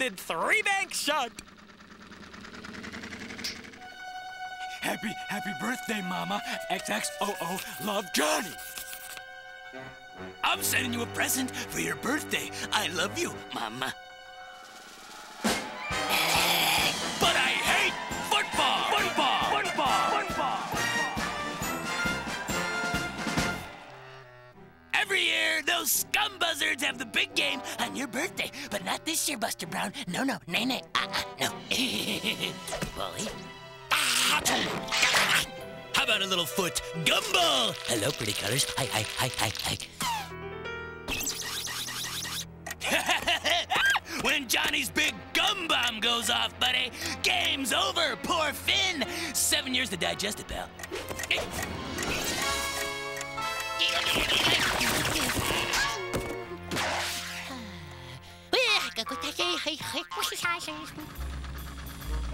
extended three-bank shot. Happy birthday, Mama. XXOO, love, Johnny. I'm sending you a present for your birthday. I love you, Mama. But I hate football! Football! Football! Football! Every year, those scum buzzards have the big game on your birthday. But not this year, Buster Brown. No, no, nay, nay, no. Wally? How about a little foot gumball? Hello, pretty colors. Hi, hi, hi, hi, hi. When Johnny's big gum bomb goes off, buddy, game's over. Poor Finn. 7 years to digest it, pal.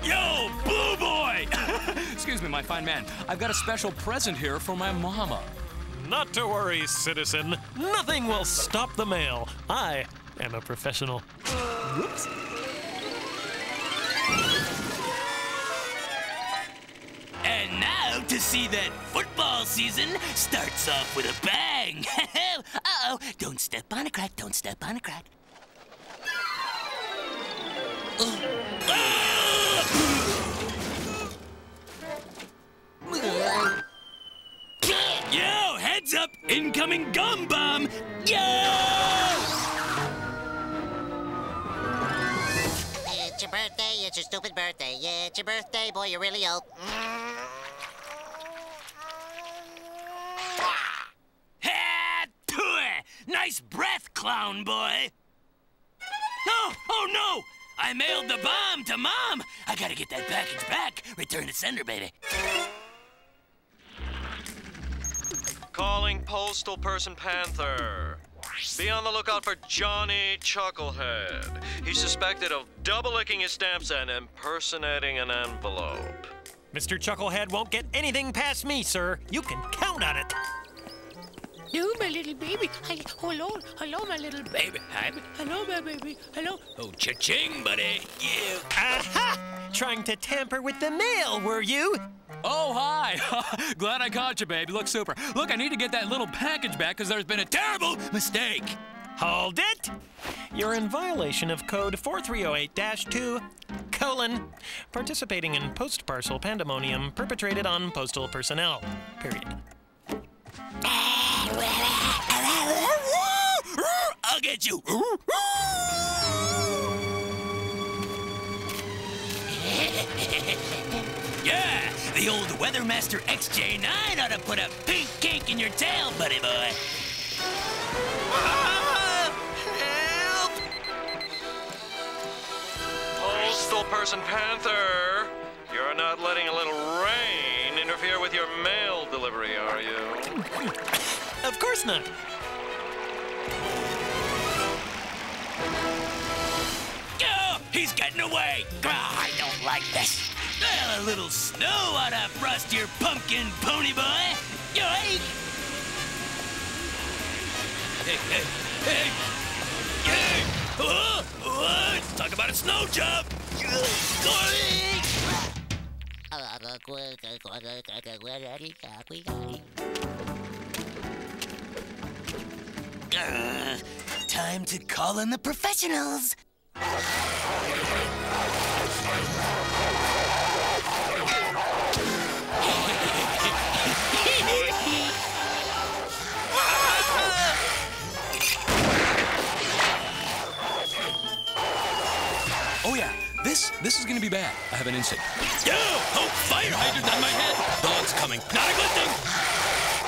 Yo, Boo Boy! Excuse me, my fine man. I've got a special present here for my mama. Not to worry, citizen. Nothing will stop the mail. I am a professional. Whoops. And now to see that football season starts off with a bang. Uh-oh, don't step on a crack, don't step on a crack. Yo, heads up, incoming gum bomb! Yo! It's your birthday, it's your stupid birthday. Yeah, it's your birthday, boy, you're really old. Nice breath, clown boy! No! Oh no! I mailed the bomb to Mom! I gotta get that package back. Return to sender, baby. Calling postal person Panther. Be on the lookout for Johnny Chucklehead. He's suspected of double-licking his stamps and impersonating an envelope. Mr. Chucklehead won't get anything past me, sir. You can count on it. No, my little baby. Hello, hello, my little baby. Hi. Hello, my baby. Hello. Oh, cha-ching, buddy. You. Aha! Trying to tamper with the mail, were you? Oh, hi. Glad I caught you, babe. You look super. Look, I need to get that little package back because there's been a terrible mistake. Hold it. You're in violation of code 4308-2: participating in post-parcel pandemonium perpetrated on postal personnel. Period. I'll get you. Yeah, the old Weathermaster XJ9 ought to put a pink cake in your tail, buddy boy. Help! Postal person Panther, you're not letting a little rain interfere with your mail delivery, are you? Of course not. Oh, he's getting away. Oh, I don't like this. Well, a little snow ought to frost your pumpkin, pony boy. Yoink! Hey, hey, hey! Hey! Oh, oh, let's talk about a snow job! Time to call in the professionals. Oh yeah, this is gonna be bad. I have an instinct. Yo! Oh, fire hydrant on my head! Dog's coming. Not a good thing!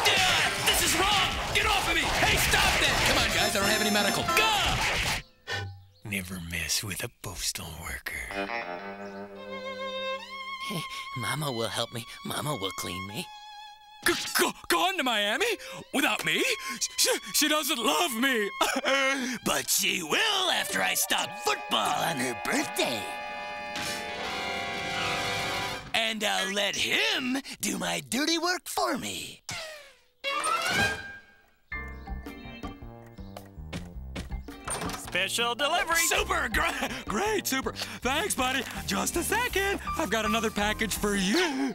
Yeah, this is wrong! Get off of me! Hey, stop that! Come on, guys, I don't have any medical. Go! Never mess with a postal worker. Mama will help me. Mama will clean me. Gone to Miami? Without me? She doesn't love me. But she will after I stop football on her birthday. And I'll let him do my dirty work for me. Special delivery. Super, great, super. Thanks, buddy. Just a second. I've got another package for you.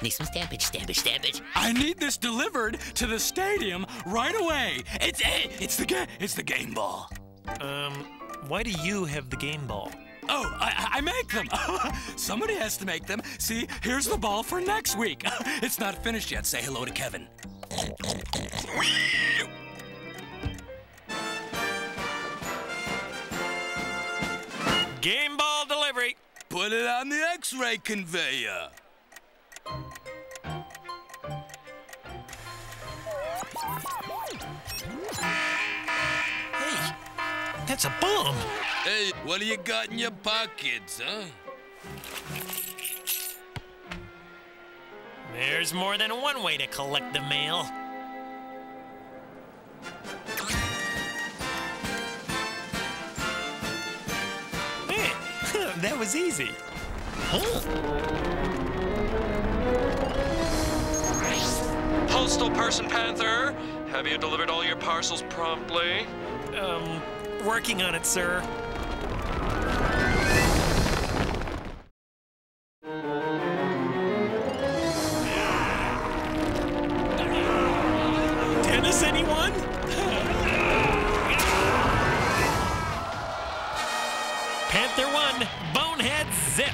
Need some stampage. I need this delivered to the stadium right away. It's the game ball. Why do you have the game ball? Oh, I make them. Somebody has to make them. See, here's the ball for next week. It's not finished yet. Say hello to Kevin. Game ball delivery. Put it on the X-ray conveyor. Hey, that's a bomb. Hey, what do you got in your pockets, huh? There's more than one way to collect the mail. Man, that was easy. Huh? Postal Person Panther, have you delivered all your parcels promptly? Working on it, sir. Tennis, anyone? Panther 1, bonehead zip.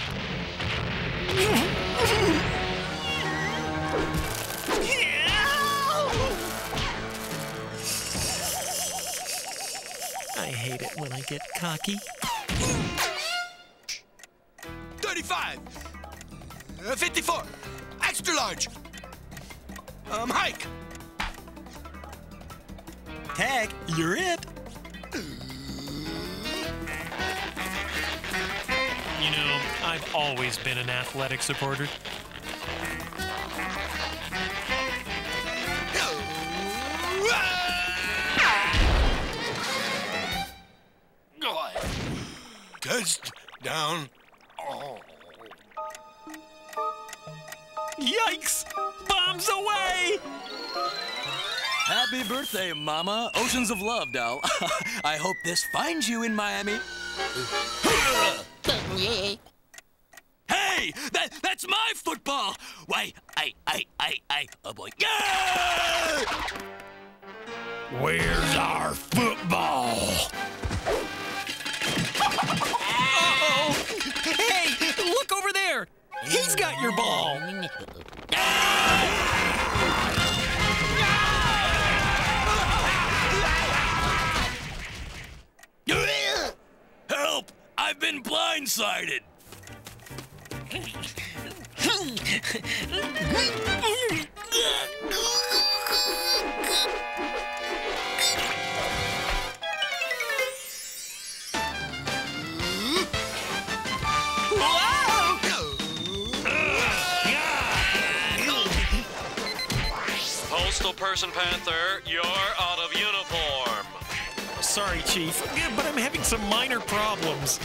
I hate it when I get cocky. 35. 54. Extra large. Hike. Tag, you're it. You know, I've always been an athletic supporter. Down. Oh. Yikes! Bombs away! Happy birthday, Mama. Oceans of love, doll. I hope this finds you in Miami. Hey! That's my football! Why, I, oh boy. Yeah! Where's our football? Hey, look over there! He's got your ball! Help! I've been blindsided! Person Panther, you're out of uniform. Sorry, Chief, yeah, but I'm having some minor problems.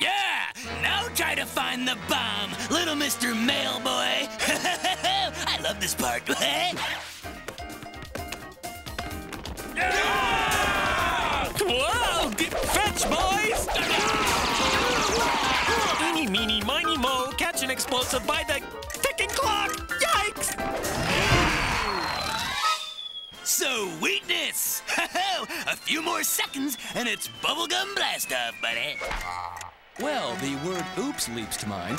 Yeah! Now try to find the bomb, little Mr. Mailboy. I love this part. Whoa! Fetch, boys! Eeny, meeny, miny, mo, catch an explosive by the ticking clock! Yikes! Sweetness! A few more seconds and it's bubblegum blast off, buddy. Well, the word oops leaps to mind.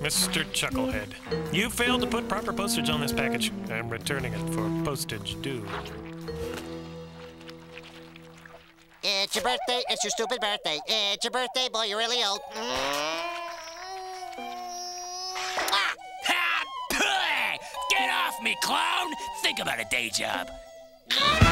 Mr. Chucklehead, you failed to put proper postage on this package. I'm returning it for postage due. It's your birthday. It's your stupid birthday. It's your birthday, boy. You're really old. Get off me, clown! Think about a day job.